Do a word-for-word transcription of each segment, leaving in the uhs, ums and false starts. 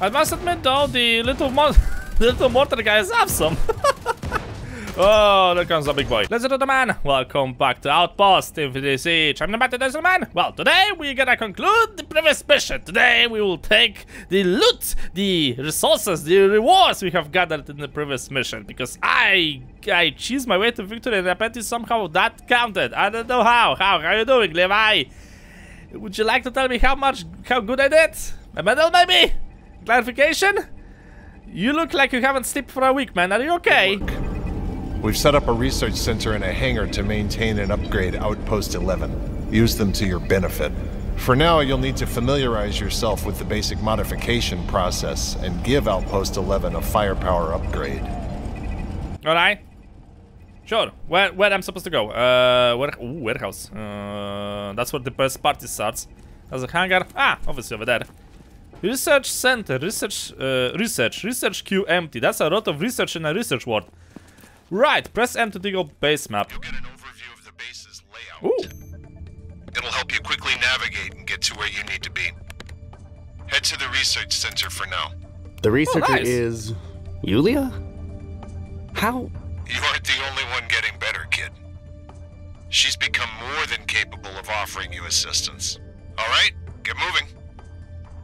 I must admit though, the little mon little mortar guy is awesome. Oh, there comes a big boy. Let's do the man. Welcome back to Outpost Infinity Siege. I'm the Master Desert Man. Well, today we're gonna conclude the previous mission. Today we will take the loot, the resources, the rewards we have gathered in the previous mission. Because I I cheesed my way to victory and apparently somehow that counted. I don't know how. How, how are you doing, Levi? Would you like to tell me how much, how good I did? A medal maybe? Clarification? You look like you haven't slept for a week, man. Are you okay? We've set up a research center in a hangar to maintain and upgrade Outpost eleven. Use them to your benefit. For now, you'll need to familiarize yourself with the basic modification process and give Outpost eleven a firepower upgrade. Alright. Sure. Where, where I'm supposed to go? Uh, where, ooh, warehouse. Uh, that's where the best party starts. There's a hangar. Ah, obviously over there. Research center. Research, uh, research. Research queue empty. That's a lot of research in a research ward. Right, press M to dig up base map. You'll get an overview of the base's layout. Ooh. It'll help you quickly navigate and get to where you need to be. Head to the research center for now. The researcher oh, nice. is... Yulia? How? You aren't the only one getting better, kid. She's become more than capable of offering you assistance. Alright, get moving.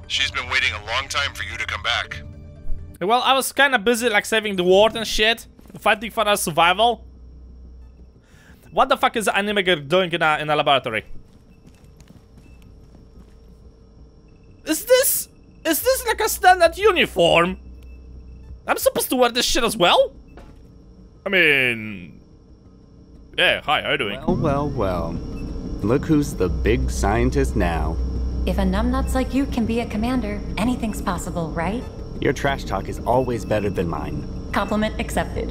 She's been waiting a long time for you to come back. Well, I was kinda busy like saving the ward and shit. Fighting for our survival. What the fuck is the animager doing in a, in a laboratory? Is this... Is this like a standard uniform? I'm supposed to wear this shit as well? I mean... Yeah, hi, how are you doing? Well, well, well. Look who's the big scientist now. If a numbnuts like you can be a commander, anything's possible, right? Your trash talk is always better than mine. Compliment accepted.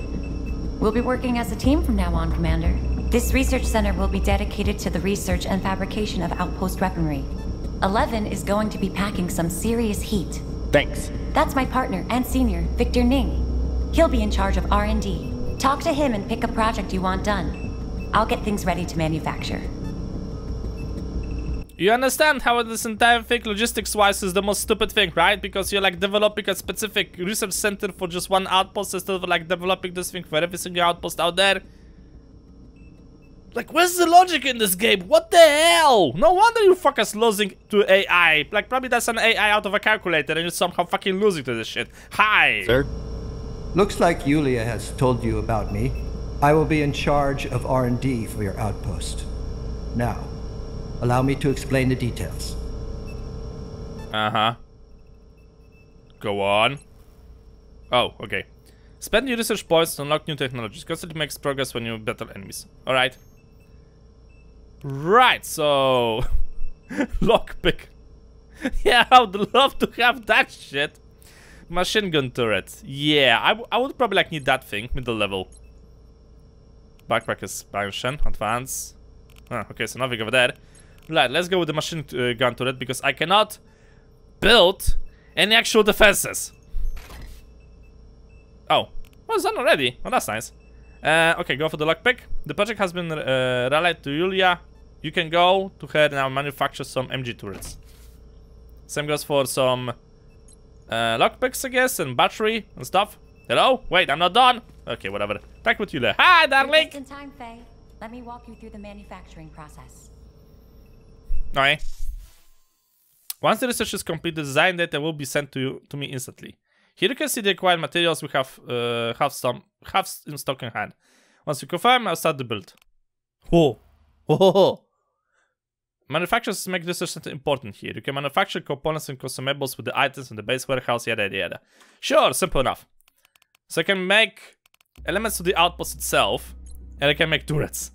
We'll be working as a team from now on, Commander. This research center will be dedicated to the research and fabrication of outpost weaponry. Eleven is going to be packing some serious heat. Thanks. That's my partner and senior, Victor Ning. He'll be in charge of R and D. Talk to him and pick a project you want done. I'll get things ready to manufacture. You understand how this entire thing, logistics-wise, is the most stupid thing, right? Because you're like developing a specific research center for just one outpost instead of like developing this thing for every single outpost out there. Like, where's the logic in this game? What the hell? No wonder you fuckers losing to A I. Like, probably that's an A I out of a calculator and you're somehow fucking losing to this shit. Hi! Sir? Looks like Yulia has told you about me. I will be in charge of R and D for your outpost. Now. Allow me to explain the details. Uh-huh. Go on. Oh, okay. Spend your research points to unlock new technologies. Constantly makes progress when you battle enemies. Alright. Right, so... Lockpick. Yeah, I would love to have that shit. Machine gun turret. Yeah, I, w I would probably like need that thing. Middle level. Backpack expansion. Advance. Ah, okay, so nothing over there. Right, let's go with the machine uh, gun turret because I cannot build any actual defenses. Oh, well, it's done already. Well, that's nice. Uh, okay, go for the lockpick. The project has been uh, relayed to Yulia. You can go to her and I'll manufacture some M G turrets. Same goes for some uh, lockpicks, I guess, and battery and stuff. Hello? Wait, I'm not done. Okay, whatever. Back with Yulia. Hi, darling! Just in time, Faye. Let me walk you through the manufacturing process. Alright. Once the research is complete, the design data will be sent to you, to me instantly. Here you can see the acquired materials we have uh, have some have in stock in hand. Once you confirm, I'll start the build. Whoa. Whoa. Manufacturers make research center important here. You can manufacture components and consumables with the items in the base warehouse, yada yada yada. Sure, simple enough. So I can make elements to the outpost itself. And I can make turrets.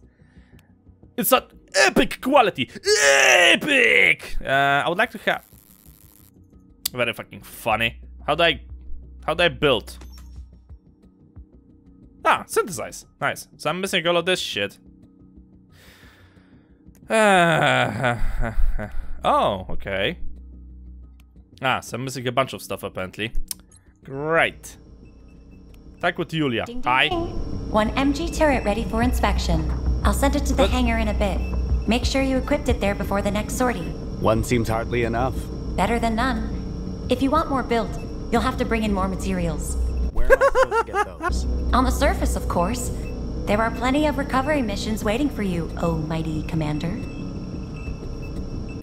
It's an epic quality. Epic! Uh, I would like to have... Very fucking funny. How do I... How do I build? Ah, synthesize. Nice. So I'm missing all of this shit. Uh, oh, okay. Ah, so I'm missing a bunch of stuff apparently. Great. Attack with Yulia. Hi. One M G turret ready for inspection. I'll send it to the what? hangar in a bit. Make sure you equipped it there before the next sortie. One seems hardly enough. Better than none. If you want more build, You'll have to bring in more materials. Where am I supposed to get those? On the surface, of course. There are plenty of recovery missions waiting for you, oh mighty commander.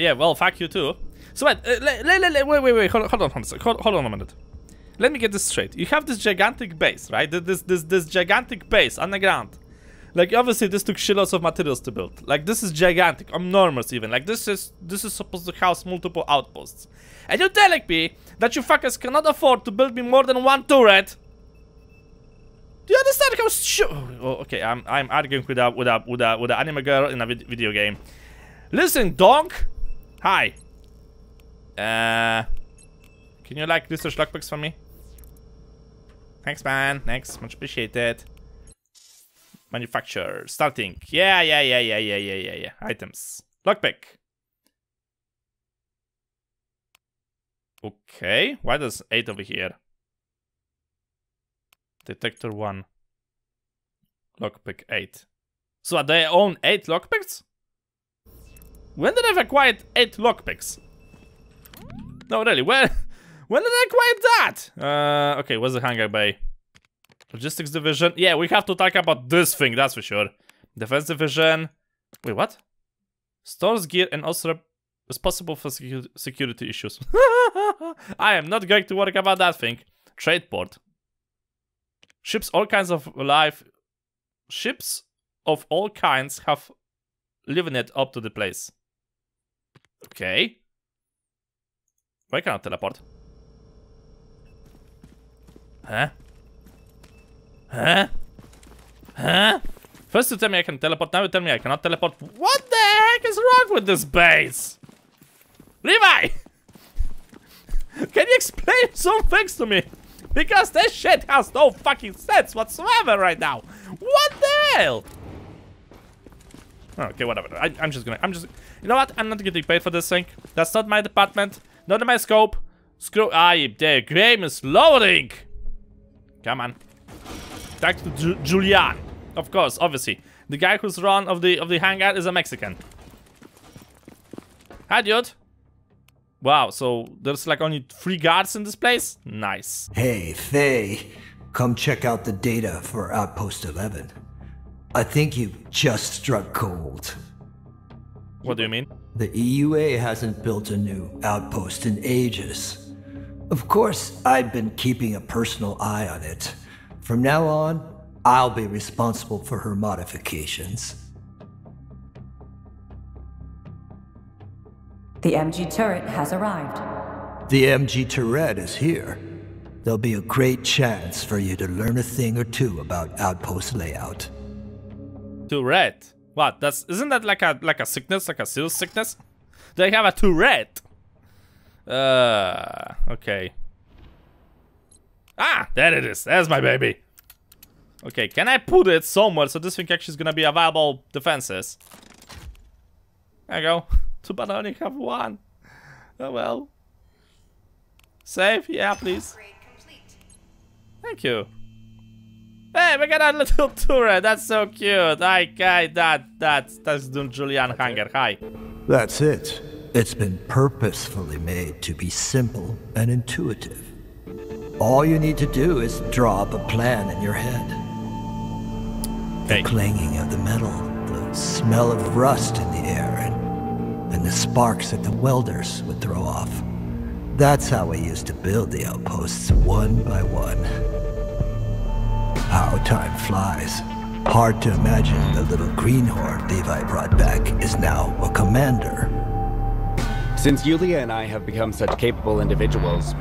Yeah, well, fuck you too. So wait, uh, le le le wait, wait, wait, hold on, hold on, hold, hold on a minute. Let me get this straight. You have this gigantic base, right? This, this, this gigantic base on the ground. Like, obviously, this took shitloads of materials to build. Like, this is gigantic, enormous even. Like, this is this is supposed to house multiple outposts. And you're telling me that you fuckers cannot afford to build me more than one turret? Do you understand how stu- oh, okay, I'm I'm arguing with a with a with a with an anime girl in a vid video game. Listen, donk. Hi. Uh, can you like research lockpicks for me? Thanks, man. Thanks, much appreciated. Manufacturer, starting. Yeah, yeah, yeah, yeah, yeah, yeah, yeah, yeah. Items. Lockpick. Okay, why does eight over here? Detector one. Lockpick eight. So are they own eight lockpicks? When did I've acquired eight lockpicks? No, really, where? When did I acquire that? Uh, okay, where's the hangar bay? Logistics division. Yeah, we have to talk about this thing, that's for sure. Defense division. Wait, what? Stores gear and also responsible for secu security issues. I am not going to worry about that thing. Trade port. Ships all kinds of life. Ships of all kinds have living it up to the place. Okay. Why can't I teleport? Huh? Huh? Huh? First you tell me I can teleport, now you tell me I cannot teleport. What the heck is wrong with this base? Levi! Can you explain some things to me? Because this shit has no fucking sense whatsoever right now. What the hell? Okay, whatever. I, I'm just gonna. I'm just. You know what? I'm not getting paid for this thing. That's not my department. Not in my scope. Screw. I. The game is loading. Come on. Back to Ju Julian. Of course, obviously. The guy who's run of the of the hangar is a Mexican. Hi, dude. Wow. So there's like only three guards in this place. Nice. Hey, Faye. Come check out the data for Outpost Eleven. I think you've just struck gold. What do you mean? The E U A hasn't built a new outpost in ages. Of course, I've been keeping a personal eye on it. From now on, I'll be responsible for her modifications. The M G turret has arrived. The M G turret is here. There'll be a great chance for you to learn a thing or two about outpost layout. Tourette. What? That's isn't that like a like a sickness, like a serious sickness? They have a Tourette. Uh, okay. Ah, there it is. There's my baby. Okay, can I put it somewhere so this thing actually is gonna be a viable defenses? There you go. Too bad I only have one. Oh well. Save, yeah, please. Thank you. Hey, we got a little turret. That's so cute. I, I that that's that's the Julian hangar. Hi. That's it. It's been purposefully made to be simple and intuitive. All you need to do is draw up a plan in your head. The hey. clanging of the metal, the smell of rust in the air, and, and the sparks that the welders would throw off. That's how we used to build the outposts one by one. How time flies. Hard to imagine the little greenhorn Levi brought back is now a commander. Since Yulia and I have become such capable individuals,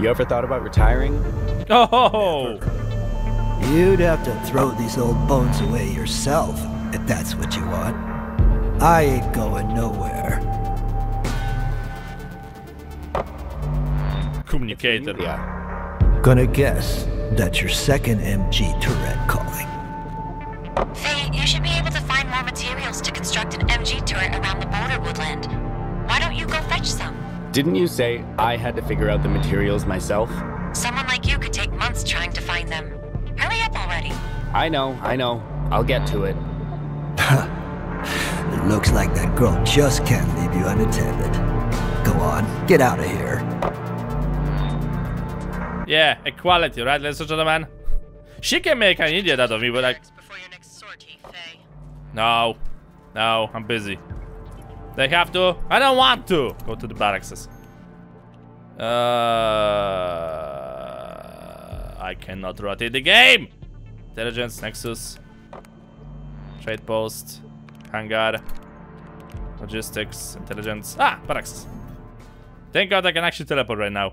you ever thought about retiring? Oh! Never. You'd have to throw these old bones away yourself if that's what you want. I ain't going nowhere. Communicated. Gonna guess. That's your second M G turret calling. Faye, you should be able to find more materials to construct an M G turret around the border woodland. Why don't you go fetch some? Didn't you say I had to figure out the materials myself? Someone like you could take months trying to find them. Hurry up already. I know, I know. I'll get to it. It looks like that girl just can't leave you unattended. Go on, get out of here. Yeah, equality, right, ladies and gentlemen? She can make an idiot out of me, but I... Before your next sortie, Faye. No. No, I'm busy. They have to. I don't want to. Go to the barracks. Uh, I cannot rotate the game. Intelligence, Nexus. Trade post. Hangar. Logistics, intelligence. Ah, barracks. Thank God I can actually teleport right now.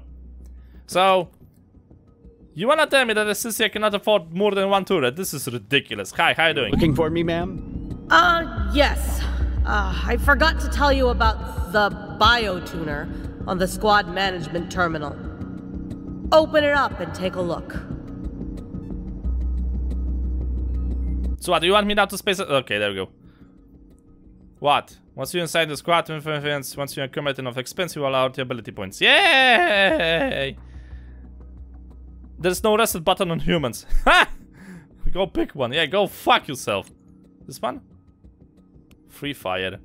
So, you wanna tell me that the Sissia cannot afford more than one turret? This is ridiculous. Hi, how are you doing? Looking for me, ma'am? Uh, yes. Uh, I forgot to tell you about the biotuner on the squad management terminal. Open it up and take a look. So what, do you want me now to space it? Okay, there we go. What? Once you're inside the squad, once you accumulate enough expense, you will allow the ability points. Yay! There's no reset button on humans. Ha! Go pick one. Yeah, go fuck yourself. This one? Free fire.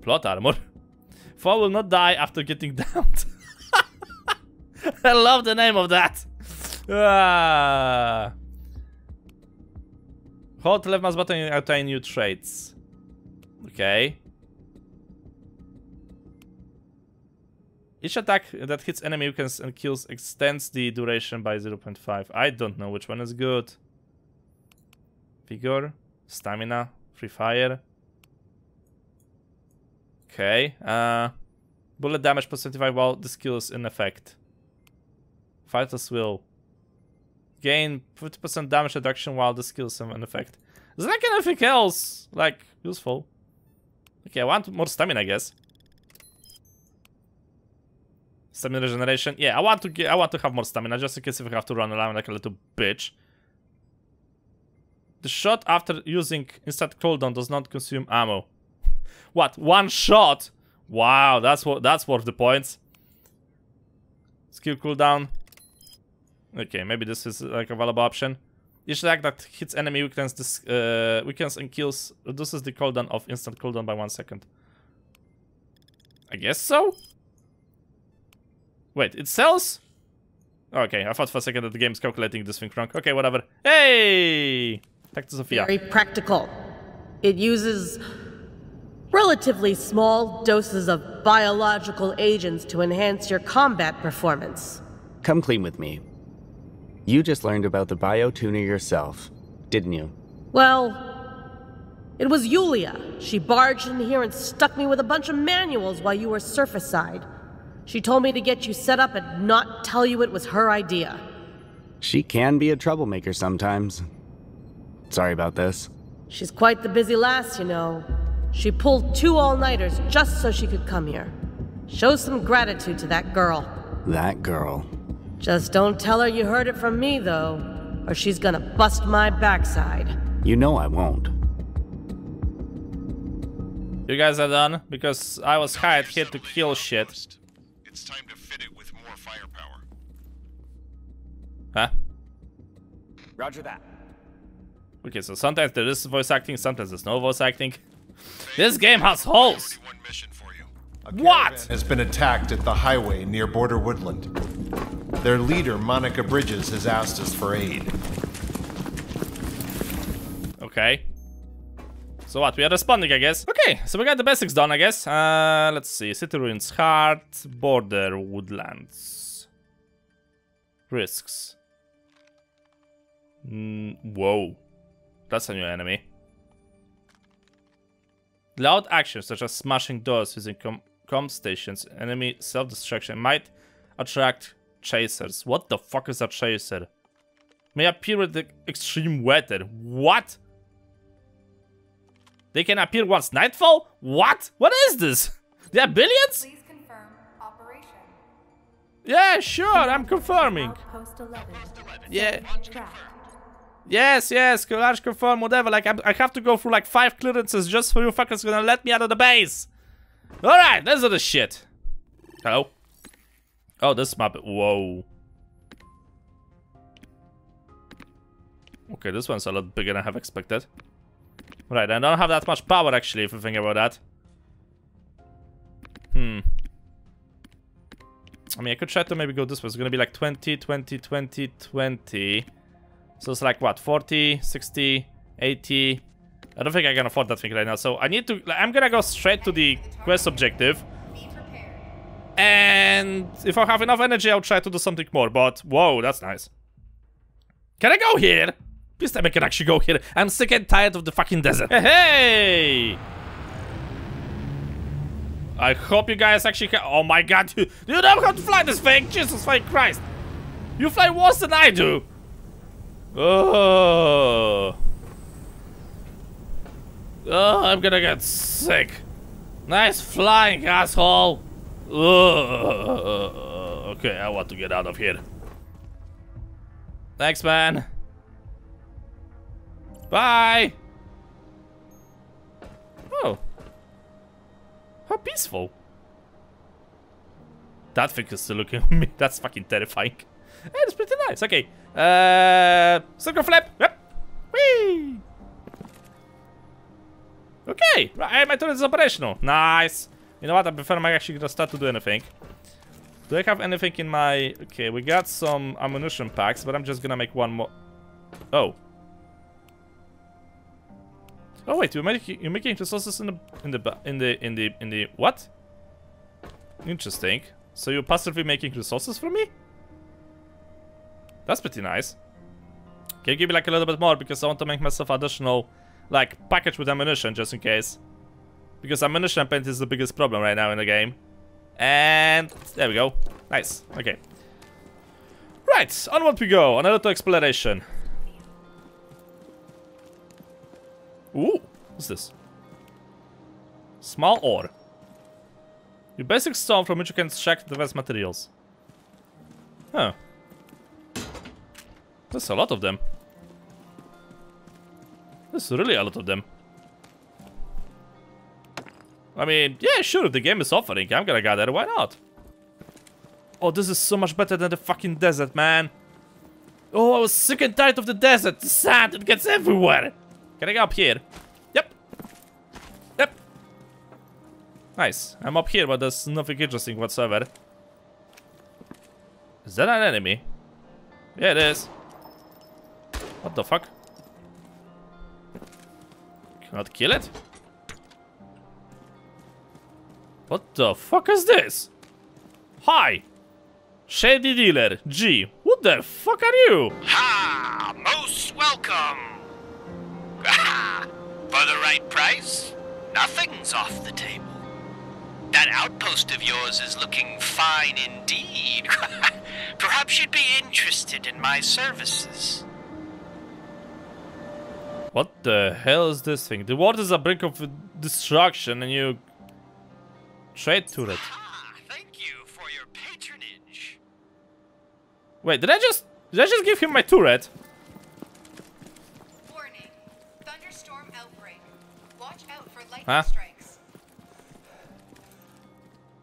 Plot armor. Foe will not die after getting downed. I love the name of that. Ah. Hold left mouse button and obtain new traits. Okay. Each attack that hits enemy weapons and kills extends the duration by zero point five. I don't know which one is good. Vigor, stamina, free fire. Okay. Uh, bullet damage plus seventy-five while the skill is in effect. Fighter's will. Gain fifty percent damage reduction while the skills are in effect. Is that anything else like useful? Okay, I want more stamina, I guess. Stamina regeneration. Yeah, I want to get, I want to have more stamina just in case if we have to run around like a little bitch. The shot after using instant cooldown does not consume ammo. What? One shot? Wow, that's what that's worth the points. Skill cooldown. Okay, maybe this is like a available option. Each attack that hits enemy weakness, this, uh, weakness and kills reduces the cooldown of instant cooldown by one second. I guess so? Wait, it sells? Okay, I thought for a second that the game's calculating this thing wrong. Okay, whatever. Hey! Back to Sophia. Very practical. It uses relatively small doses of biological agents to enhance your combat performance. Come clean with me. You just learned about the biotuner yourself, didn't you? Well, it was Yulia. She barged in here and stuck me with a bunch of manuals while you were surface-side. She told me to get you set up and not tell you it was her idea. She can be a troublemaker sometimes. Sorry about this. She's quite the busy lass, you know. She pulled two all-nighters just so she could come here. Show some gratitude to that girl. That girl. Just don't tell her you heard it from me, though, or she's gonna bust my backside. You know I won't. You guys are done? Because I was hired here to kill shit. It's time to fit it with more firepower. Huh? Roger that. Okay, so sometimes there is voice acting, sometimes there's no voice acting. This game has holes! What? Has been attacked at the highway near Border Woodland. Their leader, Monica Bridges, has asked us for aid. Okay. So what? We are responding, I guess. Okay, so we got the basics done, I guess. Uh, let's see. City Ruins Heart, Border Woodlands. Risks. Mm, whoa. That's a new enemy. Loud actions such as smashing doors using com, com stations, enemy self-destruction might attract chasers. What the fuck is a chaser? May appear with the extreme weather. What? They can appear once nightfall? What? What is this? They are billions? Please confirm operation. Yeah, sure, I'm confirming. Outpost eleven. Yeah. Yes, yes, collage confirm, whatever. Like, I'm, I have to go through like five clearances just for you fuckers gonna let me out of the base. Alright, let's do this shit. Hello? Oh, this map. Whoa. Okay, this one's a lot bigger than I have expected. Right, I don't have that much power actually, if you think about that. Hmm. I mean, I could try to maybe go this way. It's gonna be like twenty, twenty, twenty, twenty. So it's like what? forty, sixty, eighty. I don't think I can afford that thing right now. So I need to... I'm gonna go straight to the quest objective. And if I have enough energy, I'll try to do something more. But whoa, that's nice. Can I go here? Please tell me I can actually go here. I'm sick and tired of the fucking desert. Hey! I hope you guys actually can. Oh my god, you, you know how to fly this thing? Jesus fucking Christ. You fly worse than I do. Oh. Oh, I'm gonna get sick. Nice flying, asshole. Oh. Okay, I want to get out of here. Thanks, man. Bye. Oh. How peaceful. That thing is still looking at me. That's fucking terrifying. Hey, that's pretty nice. Okay. Uh, circle flap. Yep. Whee. Okay. Right, my turn is operational. Nice. You know what? I prefer I'm actually gonna start to do anything. Do I have anything in my... Okay, we got some ammunition packs, but I'm just gonna make one more... Oh. Oh wait, you're making you're making resources in the in the in the in the in the what? Interesting. So you're passively making resources for me? That's pretty nice. Can you give me like a little bit more, because I want to make myself additional, like package with ammunition just in case, because ammunition paint is the biggest problem right now in the game. And there we go. Nice. Okay. Right, onward we go. Another to exploration. Ooh, what's this? Small ore. Your basic stone from which you can extract the best materials. Huh. That's a lot of them. That's really a lot of them. I mean, yeah, sure, the game is offering. I'm gonna gather, why not? Oh, this is so much better than the fucking desert, man. Oh, I was sick and tired of the desert. The sand, it gets everywhere. Can I go up here? Yep. Yep. Nice. I'm up here, but there's nothing interesting whatsoever. Is that an enemy? Yeah, it is. What the fuck? Cannot kill it? What the fuck is this? Hi. Shady dealer. G. What the fuck are you? Ha! Most welcome. For the right price, nothing's off the table. That outpost of yours is looking fine indeed. Perhaps you'd be interested in my services. What the hell is this thing? The world is a brink of destruction and you trade to it. Ah, thank you for your patronage. Wait, did I just did I just give him my turret? Huh?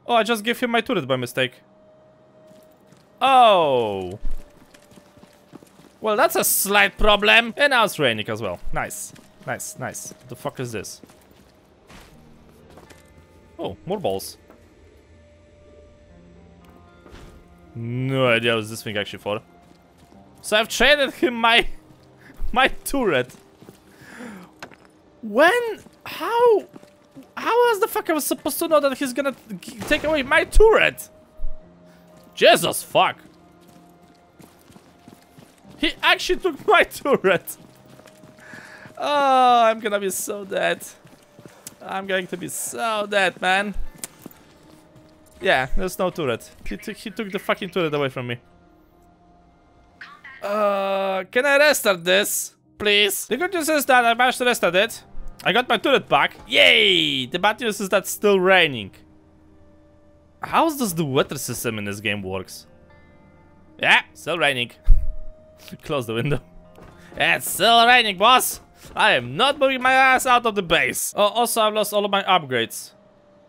Oh, I just gave him my turret by mistake. Oh. Well, that's a slight problem. And now it's raining as well. Nice. Nice, nice. What the fuck is this? Oh, more balls. No idea what this thing actually for. So I've traded him my... my turret. When... How? How was the fuck I was supposed to know that he's gonna take away my turret? Jesus fuck. He actually took my turret. Oh, I'm gonna be so dead. I'm going to be so dead, man. Yeah, there's no turret. He, he took the fucking turret away from me. Uh, can I restart this? Please? The good news is that I managed to restart it. I got my turret back. Yay! The bad news is that it's still raining. How does the weather system in this game works? Yeah, still raining. Close the window. Yeah, it's still raining, boss. I am not moving my ass out of the base. Oh, also I've lost all of my upgrades.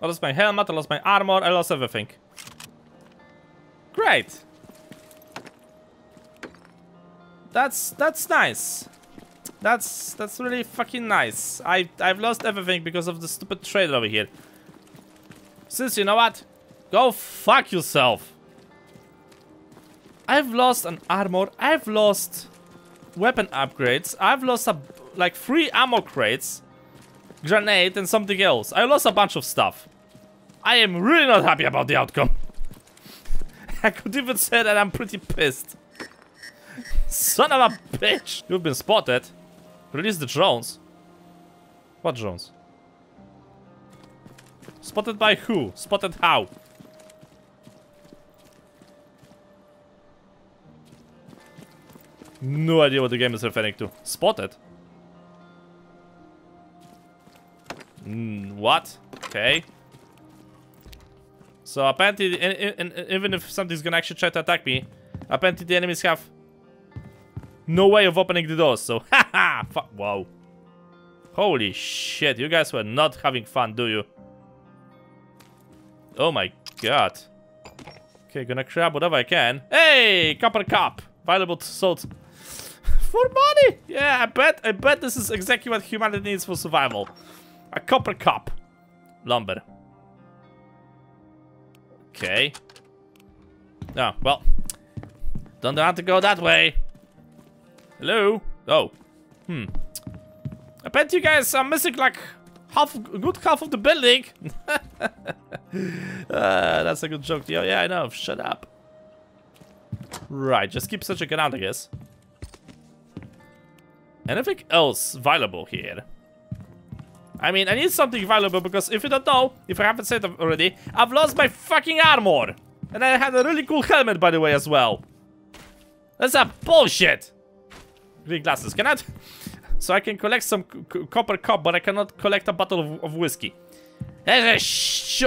I lost my helmet, I lost my armor, I lost everything. Great. That's, that's nice. That's that's really fucking nice. I I've lost everything because of the stupid trailer over here. Sis, you know what? Go fuck yourself. I've lost an armor. I've lost weapon upgrades. I've lost a, like three ammo crates, grenade, and something else. I lost a bunch of stuff. I am really not happy about the outcome. I could even say that I'm pretty pissed. Son of a bitch! You've been spotted. Release the drones. What drones? Spotted by who? Spotted how? No idea what the game is referring to. Spotted? Mm, what? Okay. So apparently, and, and, and even if something's gonna actually try to attack me, apparently the enemies have no way of opening the doors, so haha! Fuck, wow. Holy shit, you guys were not having fun, do you? Oh my god. Okay, gonna grab whatever I can. Hey! Copper cup! Valuable salt. For money! Yeah, I bet, I bet this is exactly what humanity needs for survival. A copper cup. Lumber. Okay. Oh, well. Don't know how to go that way. Hello? Oh. Hmm. I bet you guys are missing like half, good half of the building. uh, that's a good joke, yo. Yeah, I know. Shut up. Right, just keep searching it out, I guess. Anything else valuable here? I mean, I need something valuable because if you don't know, if I haven't said it already, I've lost my fucking armor. And I had a really cool helmet, by the way, as well. That's a bullshit. Green glasses. Can I? So I can collect some copper cup, but I cannot collect a bottle of, of whiskey. Hey, sh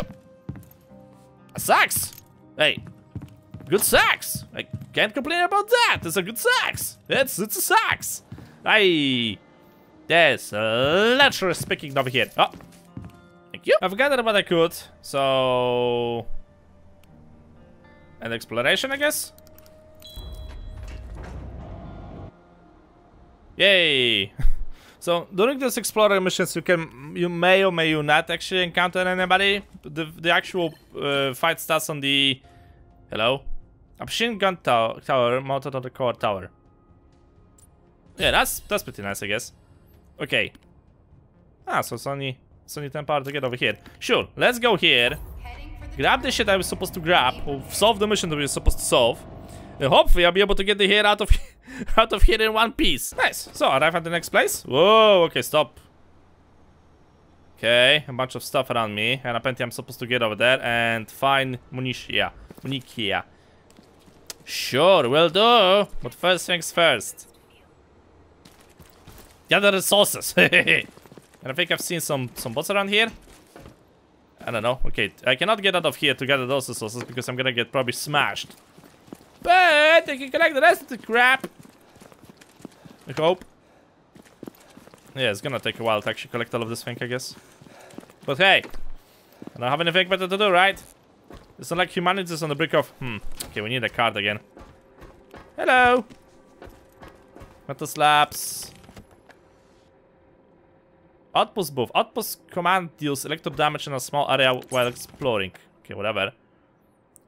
sucks. Hey, good sax. I can't complain about that. It's a good sax. It's it's a sax. Hey, there's a letter speaking over here. Oh, thank you. I've gathered what I could. So, an exploration, I guess. Yay! So during those explorer missions, you can, you may or may you not actually encounter anybody. The the actual uh, fight starts on the hello, a machine gun to tower mounted on the core tower. Yeah, that's that's pretty nice, I guess. Okay. Ah, so it's only it's only ten power to get over here. Sure, let's go here. Grab the shit I was supposed to grab, or solve the mission that we were supposed to solve. And hopefully I'll be able to get the hair out of out of here in one piece. Nice. So arrive at the next place. Whoa, okay, stop. Okay, a bunch of stuff around me. And apparently I'm supposed to get over there and find Monicia. Monicia. Sure, will do. But first things first. Gather resources. And I think I've seen some, some bots around here. I don't know. Okay, I cannot get out of here to gather those resources because I'm gonna get probably smashed. But I can collect the rest of the crap. I hope. Yeah, it's gonna take a while to actually collect all of this thing, I guess. But hey, I don't have anything better to do, right? It's not like humanity's on the brink of. Hmm. Okay, we need a card again. Hello. Metal slabs. Outpost booth. Outpost command deals electric damage in a small area while exploring. Okay, whatever.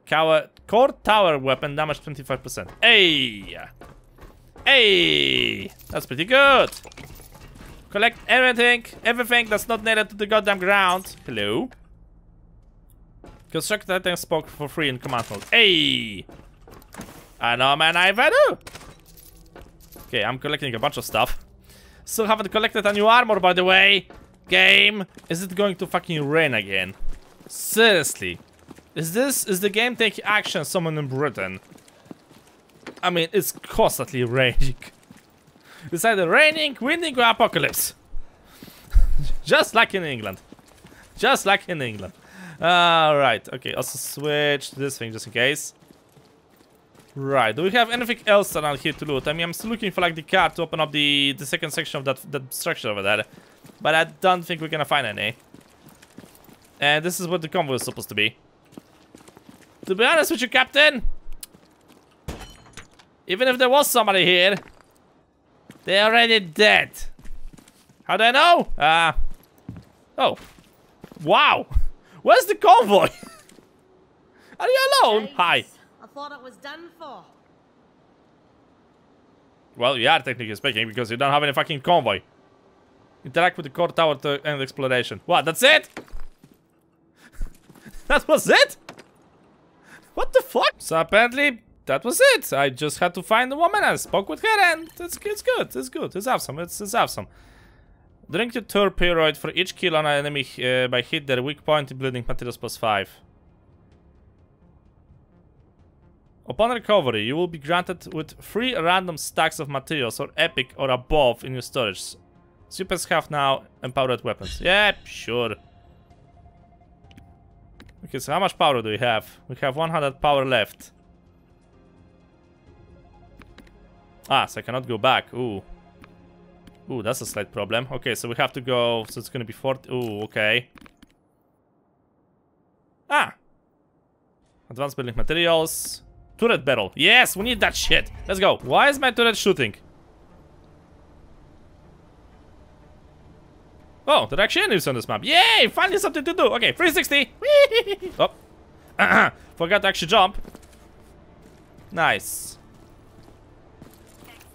Core tower weapon damage twenty-five percent. Hey! Hey! That's pretty good! Collect everything, everything that's not nailed to the goddamn ground. Hello? Construct that and spoke for free in command mode. Hey! I know, man, I do! Okay, I'm collecting a bunch of stuff. Still haven't collected a new armor, by the way! Game! Is it going to fucking rain again? Seriously? Is this, is the game taking action someone in Britain? I mean, it's constantly raining. It's either raining, winding, or apocalypse. Just like in England. Just like in England. Alright, okay, also switch to this thing just in case. Right, do we have anything else around here to loot? I mean, I'm still looking for like the card to open up the, the second section of that, that structure over there. But I don't think we're gonna find any. And this is what the convoy is supposed to be. To be honest with you, Captain, even if there was somebody here, they're already dead. How do I know? Ah. Uh, oh. Wow. Where's the convoy? Are you alone? Nice. Hi. I thought it was done for. Well, you are technically speaking because you don't have any fucking convoy. Interact with the core tower to end exploration. What? That's it? That was it? What the fuck? So apparently that was it. I just had to find the woman. I spoke with her, and it's it's good. It's good. It's awesome. It's it's awesome. Drink the torperoid for each kill on an enemy uh, by hit their weak point in bleeding materials plus five. Upon recovery, you will be granted with three random stacks of materials or epic or above in your storage. Supers have now empowered weapons. Yep, sure. Okay, so how much power do we have? We have one hundred power left. Ah, so I cannot go back. Ooh. Ooh, that's a slight problem. Okay, so we have to go... So it's gonna be forty... Ooh, okay. Ah! Advanced building materials. Turret barrel. Yes, we need that shit. Let's go. Why is my turret shooting? Oh, there are actually enemies on this map. Yay! Finally something to do. Okay, three sixty. Oh. Uh-huh. Forgot to actually jump. Nice.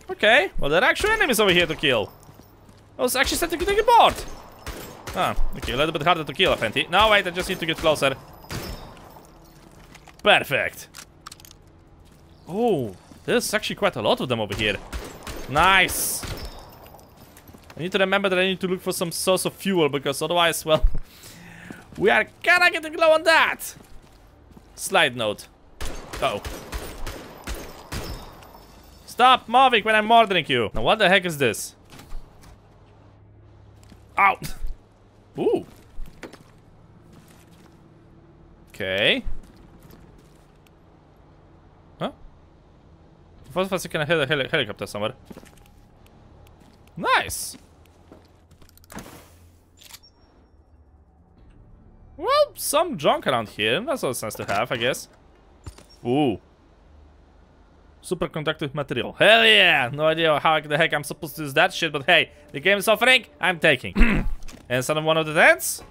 Okay. Well, there are actual enemies over here to kill. I was actually starting to get bored. Ah, okay. A little bit harder to kill, apparently. No, wait. I just need to get closer. Perfect. Oh, there's actually quite a lot of them over here. Nice. I need to remember that I need to look for some source of fuel because otherwise, well, we are kinda getting low on that. Slide note. Uh oh. Stop moving when I'm murdering you. Now what the heck is this? Ow. Ooh. Okay. First of all, you can hit a heli helicopter somewhere. Nice! Well, some junk around here. That's always nice to have, I guess. Ooh. Superconductive material. Hell yeah! No idea how the heck I'm supposed to use that shit, but hey, the game is offering, I'm taking. And some one of the tents.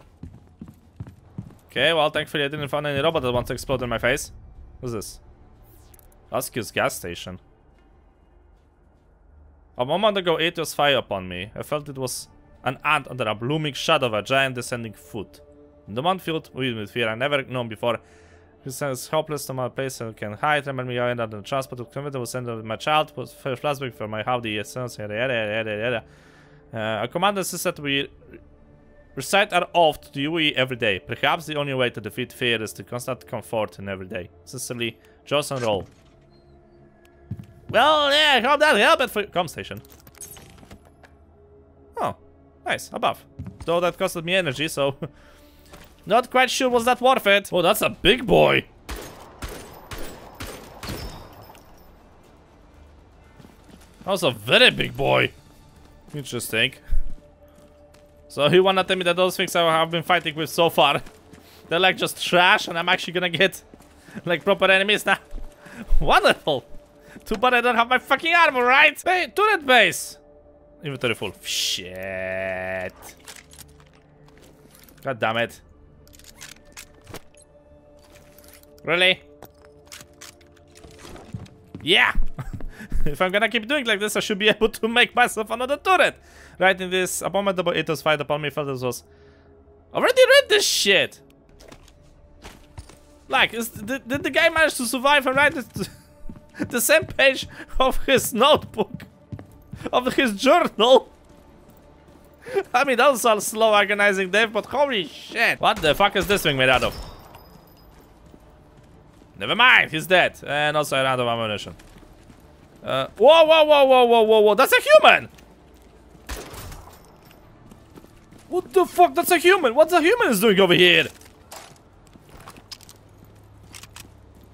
Okay, well, thankfully I didn't find any robot that wants to explode in my face. What's this? Askus gas station. A moment ago, it was fire upon me. I felt it was an ant under a blooming shadow of a giant descending foot. In the month filled with fear I never known before. He sends helpless to my place and can hide. Remember me, I ended up in transport of convent. I was sent with my child. Was first flashback for my howdy. Uh, a commander says that we recite our oath to the U E every day. Perhaps the only way to defeat fear is to constant comfort in every day. Sincerely, Jason Roll. Well, yeah, I hope that helped at for comm station. Oh, nice, above. Though that costed me energy, so... Not quite sure was that worth it. Oh, that's a big boy. That was a very big boy. Interesting. So he wanna tell me that those things I have been fighting with so far, they're like just trash and I'm actually gonna get like proper enemies now. Wonderful. Too bad I don't have my fucking armor, right? Hey, turret base! Inventory full. Shit. God damn it. Really? Yeah! If I'm gonna keep doing like this, I should be able to make myself another turret. Right in this abominable Ethos fight upon me, felt this was... Already read this shit! Like, is, did, did the guy manage to survive and write it? The same page of his notebook, of his journal. I mean, that was a slow agonizing day, but holy shit. What the fuck is this thing made out of? Never mind, he's dead. And also I ran out of ammunition. Uh, whoa, whoa, whoa, whoa, whoa, whoa, whoa, that's a human! What the fuck, that's a human? What the human is doing over here?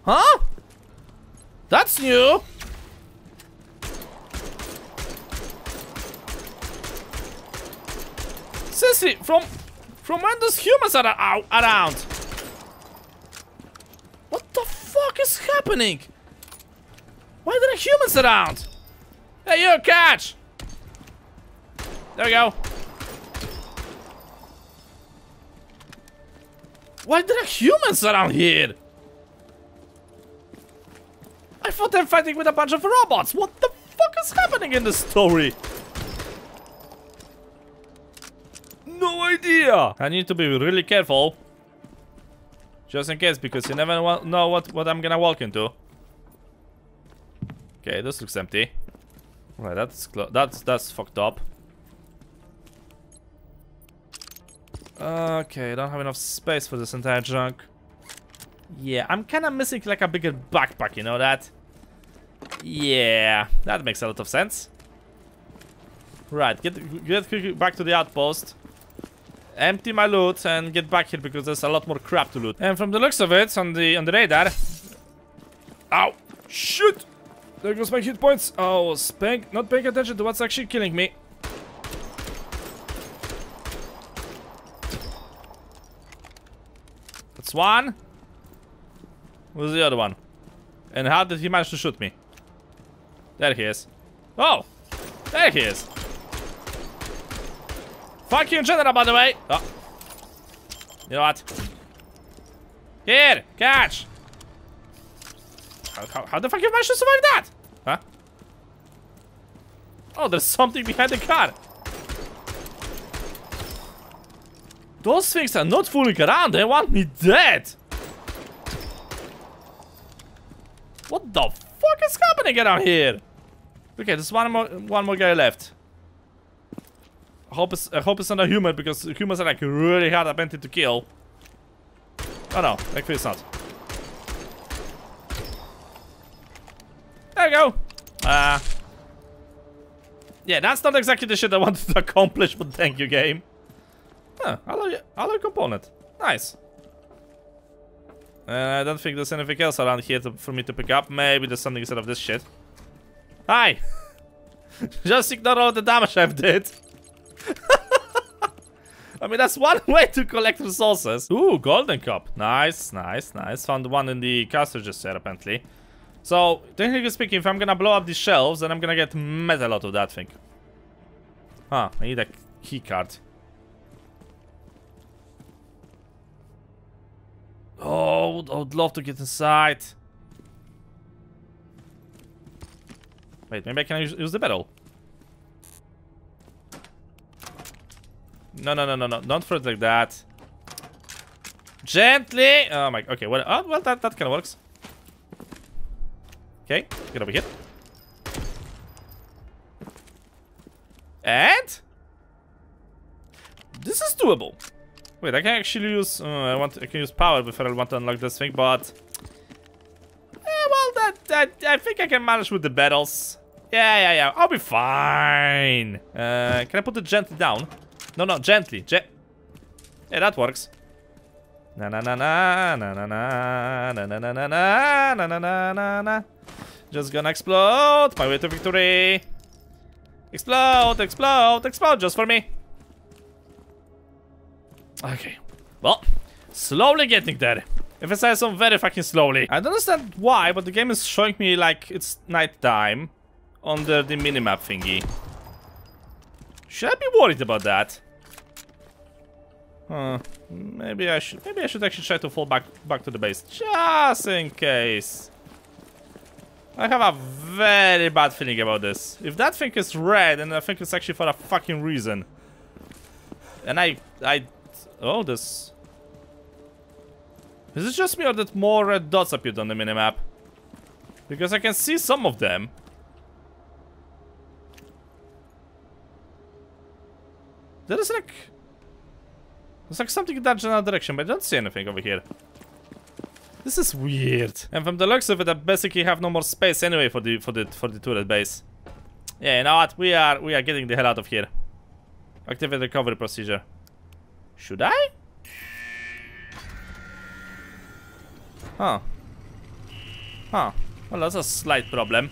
Huh? That's new! Sissy, from... From when those humans are out, around? What the fuck is happening? Why are there humans around? Hey, you, catch! There we go. Why there are humans around here? I thought I'm fighting with a bunch of robots. What the fuck is happening in this story? No idea. I need to be really careful. Just in case, because you never know what, what I'm gonna walk into. Okay, this looks empty. Right, that's that's that's fucked up. Okay, I don't have enough space for this entire junk. Yeah, I'm kind of missing like a bigger backpack, you know that? Yeah, that makes a lot of sense. Right, get get back to the outpost. Empty my loot and get back here because there's a lot more crap to loot. And from the looks of it, on the on the radar. Ow! Shit! There goes my hit points. Oh, spank! Not paying attention to what's actually killing me. That's one. Where's the other one? And how did he manage to shoot me? There he is. Oh, there he is. Fuck you in general, by the way! Oh. You know what? Here! Catch! How, how, how the fuck you managed to survive that? Huh? Oh, there's something behind the car! Those things are not fooling around, they want me dead! What the fuck is happening around here? Okay, there's one more, one more guy left. I hope it's, I hope it's not a human, because humans are like really hard apparently to kill. Oh no, like it's not. There we go. Uh, yeah, that's not exactly the shit I wanted to accomplish, but thank you, game. Huh, alloy, alloy component. Nice. Uh, I don't think there's anything else around here to, for me to pick up. Maybe there's something instead of this shit. Hi. Just ignore all the damage I've did. I mean, that's one way to collect resources. Ooh, golden cup. Nice, nice, nice. Found one in the cartridges there, apparently. So, technically speaking, if I'm gonna blow up these shelves, then I'm gonna get metal out of that thing. Huh, I need a key card. Oh, I would love to get inside. Wait, maybe I can use, use the barrel. No, no, no, no, no! Don't throw it like that. Gently. Oh my. Okay. Well, oh, well, that that kind of works. Okay. Get over here. And this is doable. Wait, I can actually use. Uh, I want. I can use power before I want to unlock this thing, but. Eh, well, that, that I think I can manage with the battles. Yeah, yeah, yeah. I'll be fine. Uh, can I put it gently down? No, no, gently. Ge yeah, that works. Na na na na na na na na na na na na na na na na. Just gonna explode my way to victory. Explode, explode, explode just for me. Okay. Well, slowly getting there. If I say so, very fucking slowly. I don't understand why, but the game is showing me like it's night time on the, the minimap thingy. Should I be worried about that? Huh, maybe I should maybe I should actually try to fall back back to the base just in case. I have a very bad feeling about this. If that thing is red, then I think it's actually for a fucking reason. And I I oh this Is it just me or did more red dots appeared on the minimap? Because I can see some of them. There is like There's like something in that general direction, but I don't see anything over here. This is weird. And from the looks of it, I basically have no more space anyway for the for the for the turret base. Yeah, you know what? We are we are getting the hell out of here. Activate recovery procedure. Should I? Huh. Huh. Well, that's a slight problem.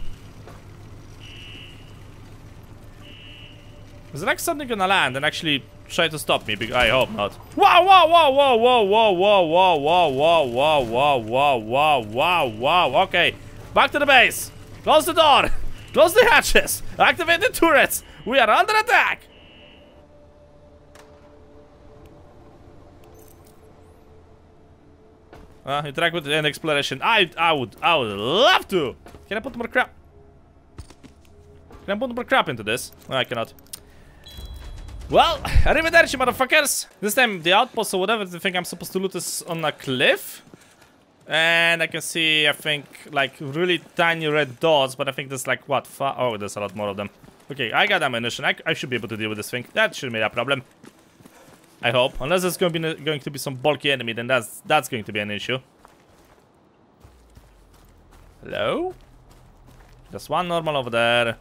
Is there like something gonna land and actually try to stop me? I hope not. Whoa, whoa, whoa, whoa, whoa, whoa, whoa, whoa, whoa, whoa, whoa, whoa, whoa, whoa, whoa, whoa. Okay, back to the base. Close the door. Close the hatches. Activate the turrets. We are under attack. Uh, interact with an exploration. I I would I would love to. Can I put more crap? Can I put more crap into this? No, I cannot. Well, arrivederci, motherfuckers. This time the outpost or whatever the thing I'm supposed to loot is on a cliff. And I can see, I think, like really tiny red dots, but I think there's like what? Fa oh, there's a lot more of them. Okay, I got ammunition. I, I should be able to deal with this thing. That shouldn't be a problem. I hope. Unless there's going to be going to be some bulky enemy, then that's that's going to be an issue. Hello? There's one normal over there.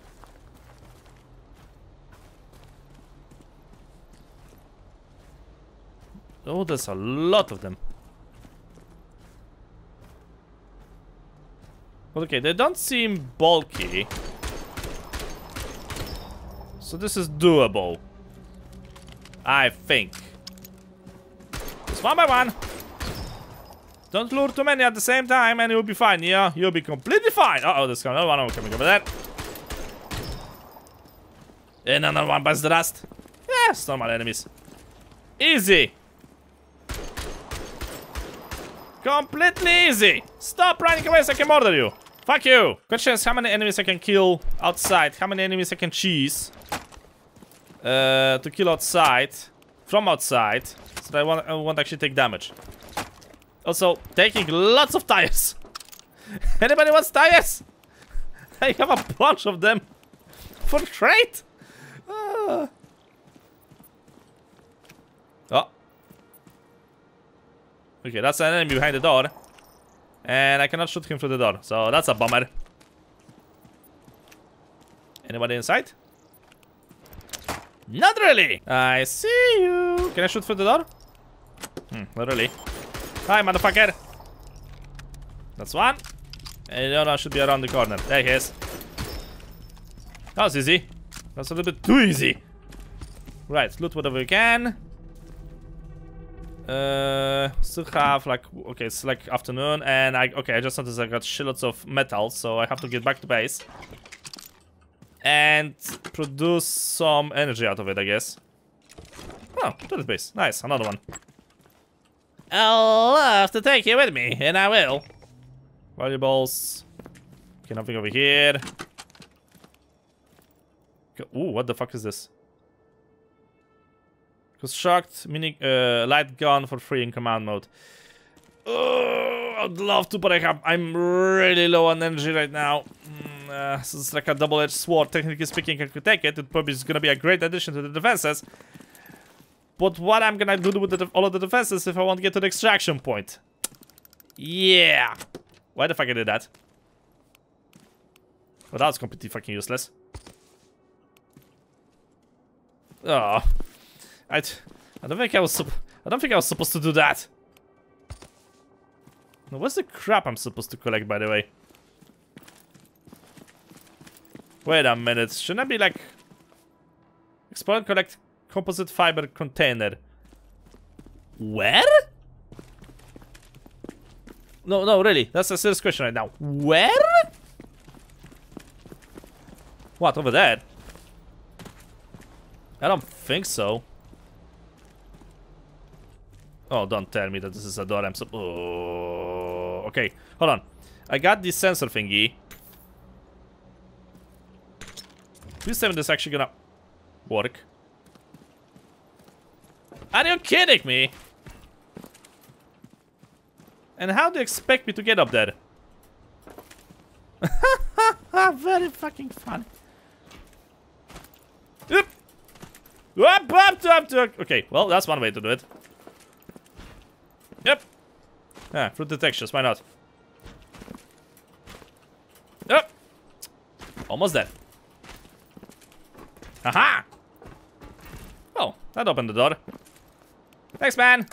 Oh, there's a lot of them. Okay, they don't seem bulky. So this is doable, I think. Just one by one. Don't lure too many at the same time and you'll be fine, yeah? You'll be completely fine. Uh-oh, there's another one coming over there. And another one bites the dust. Yes, normal enemies. Easy. Completely easy. Stop running away so I can murder you. Fuck you. Question is how many enemies I can kill outside. How many enemies I can cheese uh, to kill outside. From outside. So that I won't, I won't actually take damage. Also, taking lots of tires. Anybody wants tires? I have a bunch of them. For trade? Uh. Oh. Okay, that's an enemy behind the door. And I cannot shoot him through the door, so that's a bummer. Anybody inside? Not really! I see you! Can I shoot through the door? Hmm, not really. Hi, motherfucker! That's one. And the other should be around the corner. There he is. That was easy. That's a little bit too easy. Right, loot whatever we can. Uh, still have like, okay, it's like afternoon and I, okay, I just noticed I got shitloads of metal, so I have to get back to base. And produce some energy out of it, I guess. Oh, to the base, nice, another one. I'll love to take you with me, and I will. Valuables. Okay, nothing over here. Ooh, what the fuck is this? Construct mini uh, light gun for free in command mode. Oh, I'd love to, but I have, I'm really low on energy right now. Mm, uh, so it's like a double-edged sword. Technically speaking, I could take it. It probably is gonna be a great addition to the defenses. But what I'm gonna do with the all of the defenses if I want to get to the extraction point? Yeah. Why the fuck I did that? Well, that was completely fucking useless. Oh. I, I don't think I was. I don't think I was supposed to do that. Now, what's the crap I'm supposed to collect, by the way? Wait a minute. Shouldn't I be like explore and collect composite fiber container? Where? No, no, really. That's a serious question right now. Where? What, over there? I don't think so. Oh, don't tell me that this is a door I'm so... Oh. Okay, hold on. I got this sensor thingy. Please tell me this is actually gonna work. Are you kidding me? And how do you expect me to get up there? Very fucking funny. Oop. Up, up, up, up. Okay, well, that's one way to do it. Yep. Ah, fruit detections, why not? Yep. Almost dead. Aha! Oh, that opened the door. Thanks, man.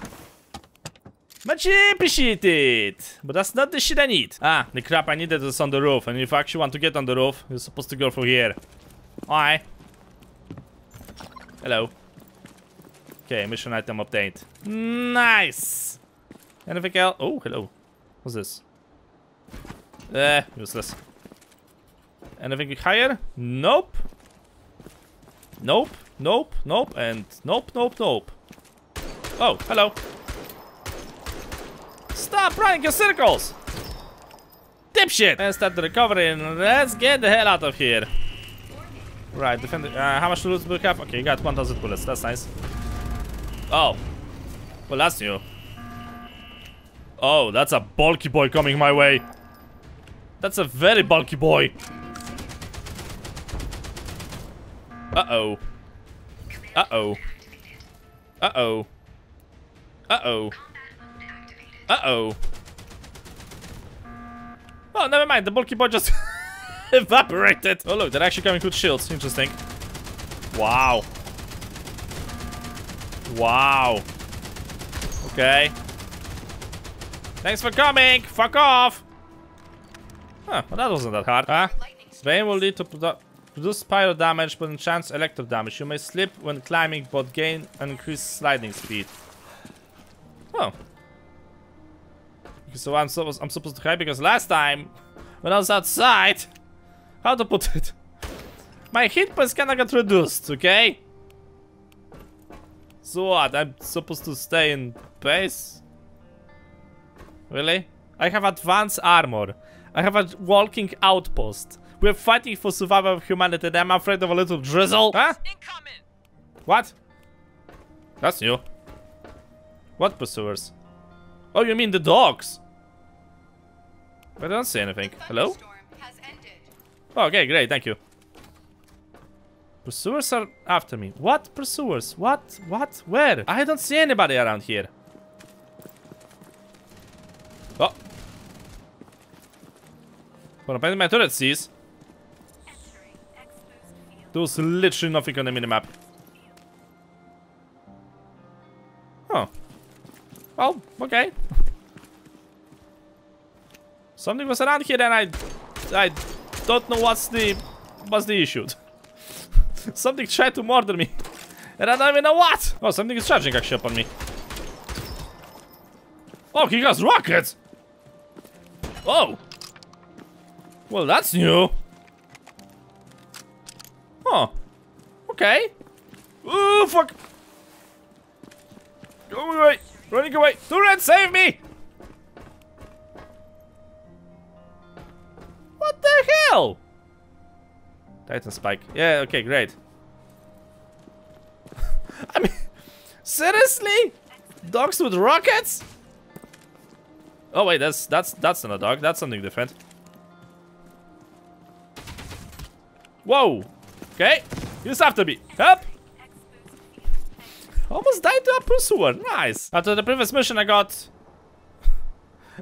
Much appreciated. But that's not the shit I need. Ah, the crap I needed is on the roof. And if I actually want to get on the roof, you're supposed to go through here. Alright. Hello. Okay, mission item obtained. Nice! Anything else? Oh, hello. What's this? Eh, useless. Anything higher? Nope. Nope, nope, nope, and nope, nope, nope. Oh, hello. Stop up running in circles! Dipshit! Let's start the recovery and let's get the hell out of here. Right, defend. Uh, how much loot do we have? Okay, you got one thousand bullets, that's nice. Oh. Well, that's new. Oh, that's a bulky boy coming my way. That's a very bulky boy. Uh-oh. Uh-oh. Uh-oh. Uh-oh. Uh-oh. Oh, never mind, the bulky boy just evaporated. Oh, look, they're actually coming with shields. Interesting. Wow. Wow. Okay. Thanks for coming. Fuck off. Huh, well, that wasn't that hard. Huh? Rain will lead to produ produce pyro damage but enchants electro damage. You may slip when climbing but gain an increased sliding speed. Oh. So I'm, so I'm supposed to hide because last time when I was outside, how to put it? My hit points kinda got reduced, okay? So what? I'm supposed to stay in base? Really? I have advanced armor. I have a walking outpost. We're fighting for survival of humanity and I'm afraid of a little drizzle. Huh? Incoming. What? That's new. What pursuers? Oh, you mean the dogs? I don't see anything. Hello? Oh, okay, great, thank you. Pursuers are after me. What pursuers? What? What? Where? I don't see anybody around here. Oh. Wanna paint my turret sees? There was literally nothing on the minimap. Oh. Oh, okay. Something was around here and I I don't know what's the what's the issue. Something tried to murder me. And I don't even know what! Oh, something is charging actually upon me. Oh, he has rockets! Oh! Well, that's new. Huh. Okay. Ooh, fuck! Go away! Running away! Turret, save me! What the hell? Titan spike. Yeah, okay, great. I mean, seriously? Dogs with rockets? Oh wait, that's that's that's not a dog. That's something different. Whoa. Okay. He's after me. Help! Almost died to a pursuer, nice! After the previous mission I got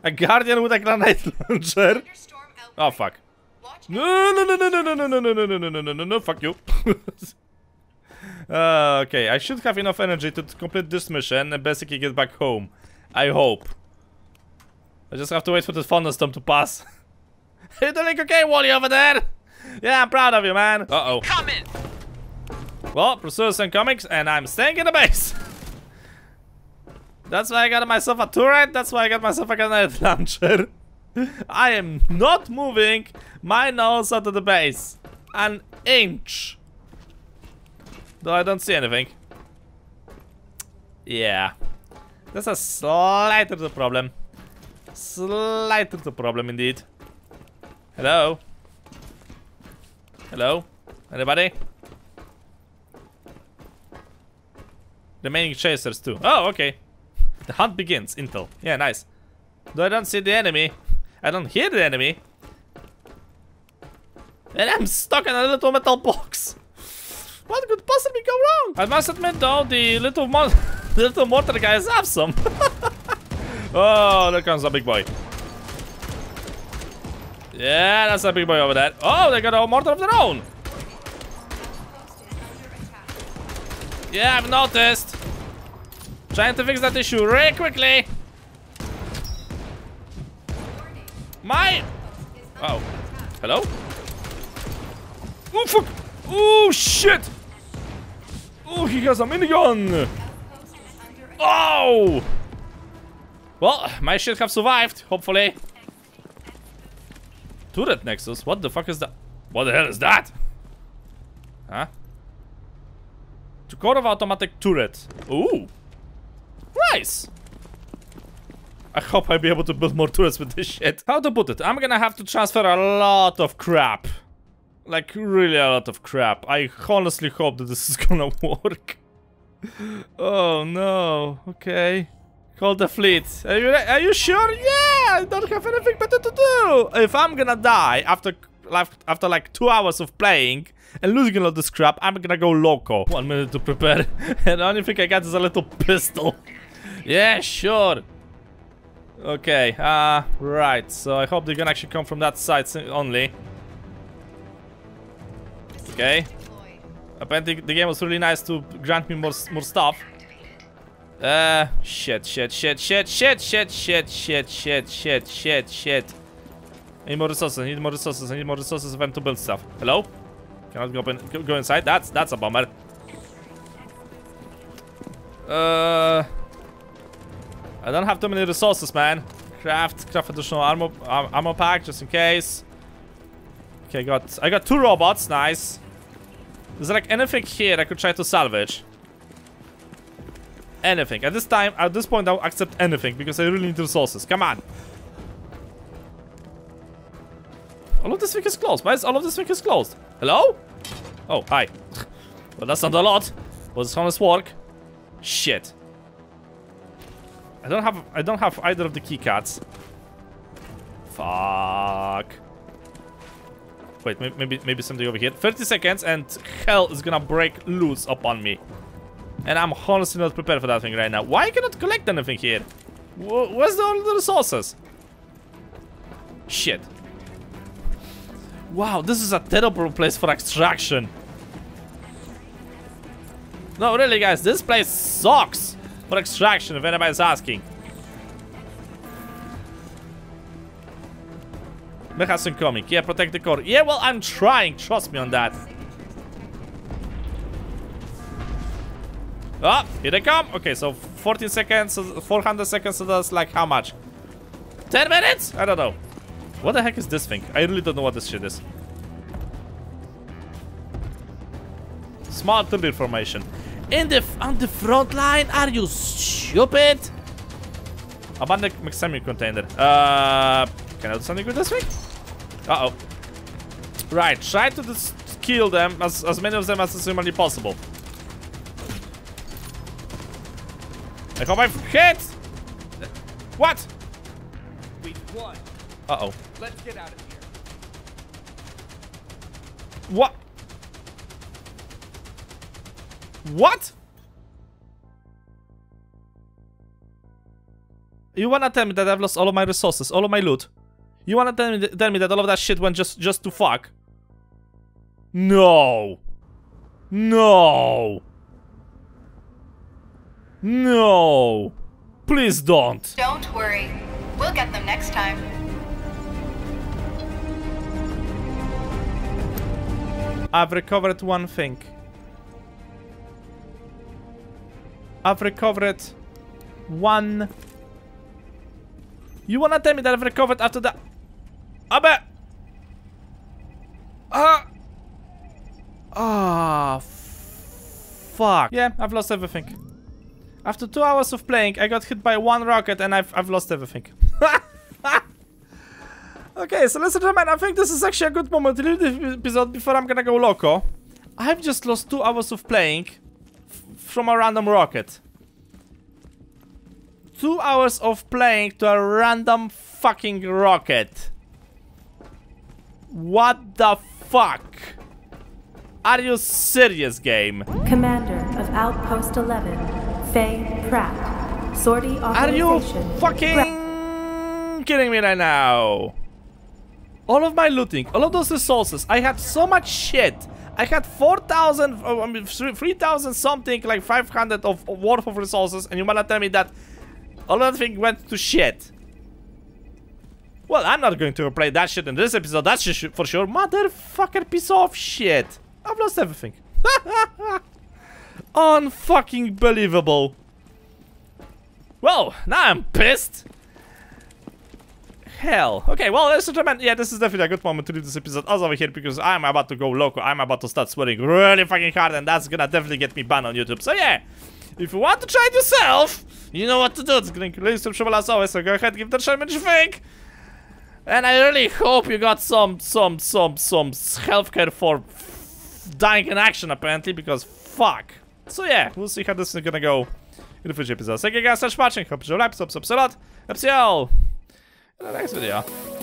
a guardian with a grenade launcher. Oh fuck. No no no no no no no no no no no no no no fuck you. uh, okay, I should have enough energy to complete this mission and basically get back home. I hope. I just have to wait for the thunderstorm to pass. Are you doing okay, Wally over there? Yeah, I'm proud of you, man. Uh-oh. Come in! Well, pursuers and comics, and I'm staying in the base. That's why I got myself a turret. That's why I got myself a grenade launcher. I am not moving my nose out of the base an inch. Though I don't see anything. Yeah, that's a slight little problem. Slight little problem indeed. Hello. Hello. Anybody? Remaining chasers too. Oh, okay. The hunt begins, intel. Yeah, nice. Though I don't see the enemy. I don't hear the enemy. And I'm stuck in a little metal box. What could possibly go wrong? I must admit though, the little, mon the little mortar guy is awesome. Oh, there comes a big boy. Yeah, that's a big boy over there. Oh, they got a mortar of their own. Yeah, I've noticed. Trying to fix that issue really quickly. My... Oh. Hello? Oh, fuck. Oh, shit. Oh, he has a minigun. Oh. Well, my shit have survived, hopefully. Turret Nexus. What the fuck is that? What the hell is that? Huh? To core of automatic turret. Ooh. Nice. I hope I'll be able to build more turrets with this shit. How to put it? I'm gonna have to transfer a lot of crap. Like, really a lot of crap. I honestly hope that this is gonna work. Oh no, okay. Call the fleet. Are you, are you sure? Yeah, I don't have anything better to do. If I'm gonna die after, after like two hours of playing and losing a lot of this crap, I'm gonna go loco. One minute to prepare. And the only thing I got is a little pistol. Yeah, sure. Okay, uh, right. So I hope they're gonna actually come from that side only. Okay. Apparently the game was really nice to grant me more, more stuff. Uh, shit, shit, shit, shit, shit, shit, shit, shit, shit, shit, shit, shit. I need more resources, I need more resources, I need more resources if I'm to build stuff. Hello? Cannot go, in, go inside? That's, that's a bummer. Uh... I don't have too many resources, man. Craft, craft additional armor, um, armor pack, just in case. Okay, got, I got two robots, nice. Is there like anything here I could try to salvage? Anything. At this time, at this point, I'll accept anything because I really need resources. Come on. All of this thing is closed. Why is all of this thing is closed? Hello? Oh, hi. Well, that's not a lot. But it's honest work. Shit. I don't have. I don't have either of the keycards. Fuck. Wait. Maybe. Maybe something over here. thirty seconds, and hell is gonna break loose upon me. And I'm honestly not prepared for that thing right now. Why I cannot collect anything here? Wh where's the, all the resources? Shit. Wow, this is a terrible place for extraction. No, really, guys, this place sucks for extraction, if anybody's asking. Mecha Syncomic. Yeah, protect the core. Yeah, well, I'm trying. Trust me on that. Oh, here they come. Okay, so fourteen seconds, four hundred seconds, so that's like how much? ten minutes? I don't know. What the heck is this thing? I really don't know what this shit is. Small turret formation. In the, on the front line? Are you stupid? Abandoned Maximian container. Uh, can I do something with this thing? Uh-oh. Right, try to just kill them, as, as many of them as is humanly possible. I hope I've hit! What? We won. Uh-oh. Let's get out of here. What? What? You wanna tell me that I've lost all of my resources, all of my loot? You wanna tell me, tell me that all of that shit went just, just to fuck? No. No. No, please don't. Don't worry, we'll get them next time. I've recovered one thing. I've recovered one. You wanna tell me that I've recovered after that? Abe! Ah! Ah! Fuck! Yeah, I've lost everything. After two hours of playing, I got hit by one rocket and I've, I've lost everything. Okay, so ladies and gentlemen, I think this is actually a good moment to leave the episode before I'm gonna go loco. I've just lost two hours of playing from a random rocket. Two hours of playing to a random fucking rocket. What the fuck? Are you serious, game? Commander of Outpost eleven. Faye Pratt. Sortie are you fucking kidding me right now? All of my looting, all of those resources, I had so much shit. I had four thousand, I mean, three thousand something, like five hundred of, of worth of resources, and you wanna tell me that all of that thing went to shit? Well, I'm not going to replay that shit in this episode, that's for sure. Motherfucker piece of shit. I've lost everything. Unfucking believable. Well, now I'm pissed. Hell. Okay, well, ladies and gentlemen, yeah, this is definitely a good moment to leave this episode as over here because I'm about to go loco. I'm about to start swearing really fucking hard, and that's gonna definitely get me banned on YouTube. So yeah, If you want to try it yourself, you know what to do. It's going to release some trouble as always, so go ahead and give the a drink. And I really hope you got some, some, some, some healthcare for dying in action, apparently, because fuck. So yeah, we'll see how this is going to go in the future episode. Thank you guys for watching. Hope you liked, subscribe, subscribe a lot. And see you all in the next video.